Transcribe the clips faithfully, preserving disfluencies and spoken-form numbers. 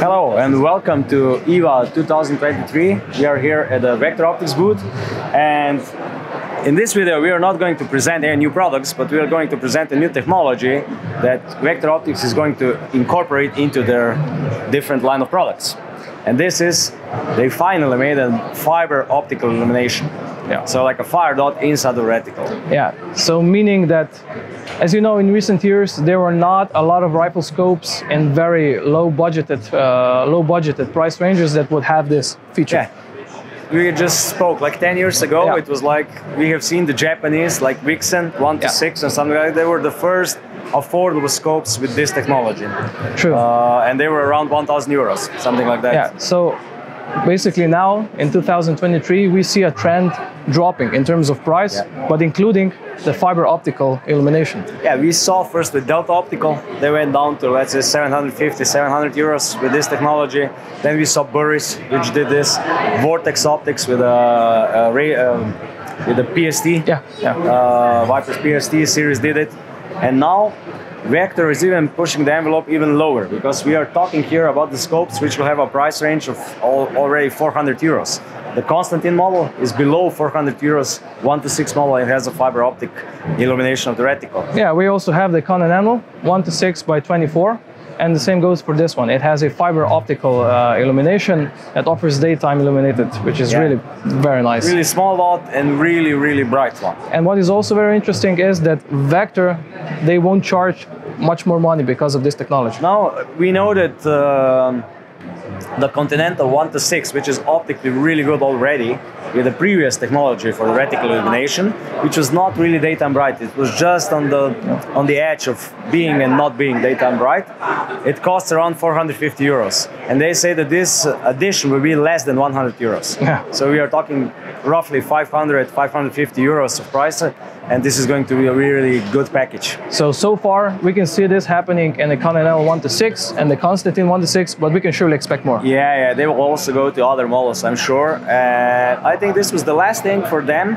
Hello and welcome to I W A two thousand twenty-three. We are here at the Vector Optics booth, and in this video we are not going to present any new products, but we are going to present a new technology that Vector Optics is going to incorporate into their different line of products. And this is, they finally made a fiber optical illumination. Yeah. So like a fire dot inside the reticle. Yeah, so meaning that, as you know, in recent years there were not a lot of rifle scopes and very low budgeted uh, low budgeted price ranges that would have this feature. Yeah. We just spoke like ten years ago, yeah. It was like, we have seen the Japanese like Vixen one to six, yeah, and something like that. They were the first affordable scopes with this technology. True. Uh, and they were around one thousand euros, something like that. Yeah. So basically now in two thousand twenty-three we see a trend dropping in terms of price, yeah, but including the fiber optical illumination. Yeah, we saw first with Delta Optical, they went down to, let's say, seven hundred fifty, seven hundred euros with this technology. Then we saw Burris, which did this, Vortex Optics with a, a ray, um, with a P S T, yeah, yeah. Uh, Vipers P S T series did it, and now Vector is even pushing the envelope even lower, because we are talking here about the scopes which will have a price range of all, already four hundred euros. The Constantine model is below four hundred euros, one to six model, and has a fiber optic illumination of the reticle. Yeah, we also have the Continental one to six by twenty-four, and the same goes for this one. It has a fiber optical uh, illumination that offers daytime illuminated, which is, yeah, really very nice. Really small lot and really, really bright one. And what is also very interesting is that Vector, they won't charge much more money because of this technology. Now, we know that uh, the Continental one to six, which is optically really good already, with the previous technology for the reticle illumination, which was not really daytime bright. It was just on the on the edge of being and not being daytime bright. It costs around four hundred fifty euros, and they say that this addition will be less than one hundred euros. Yeah. So we are talking roughly five hundred, five hundred fifty euros of price, and this is going to be a really good package. So so far we can see this happening in the Continental one to six and the Constantine one to six, but we can surely expect more. Yeah, yeah, they will also go to other models, I'm sure. Uh, I I think this was the last thing for them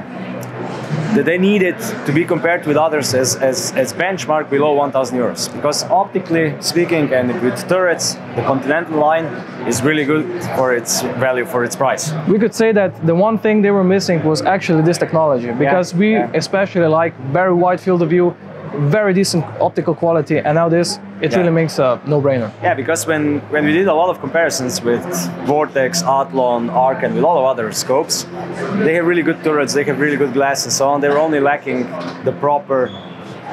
that they needed to be compared with others as, as, as benchmark below one thousand euros. Because optically speaking and with turrets, the Continental line is really good for its value, for its price. We could say that the one thing they were missing was actually this technology, because yeah, we yeah. especially like very wide field of view, very decent optical quality, and now this, it yeah. really makes a no-brainer. Yeah, because when, when we did a lot of comparisons with Vortex, Athlon, Arcan, with all of other scopes, they have really good turrets, they have really good glass and so on, they were only lacking the proper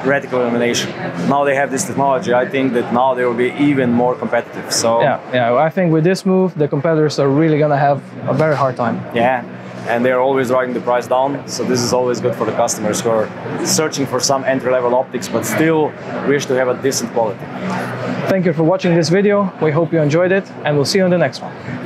reticle illumination. Now they have this technology, I think that now they will be even more competitive. So yeah, yeah, I think with this move, the competitors are really gonna have a very hard time. Yeah. And they're always driving the price down, so this is always good for the customers who are searching for some entry-level optics but still wish to have a decent quality. Thank you for watching this video, we hope you enjoyed it, and we'll see you on the next one.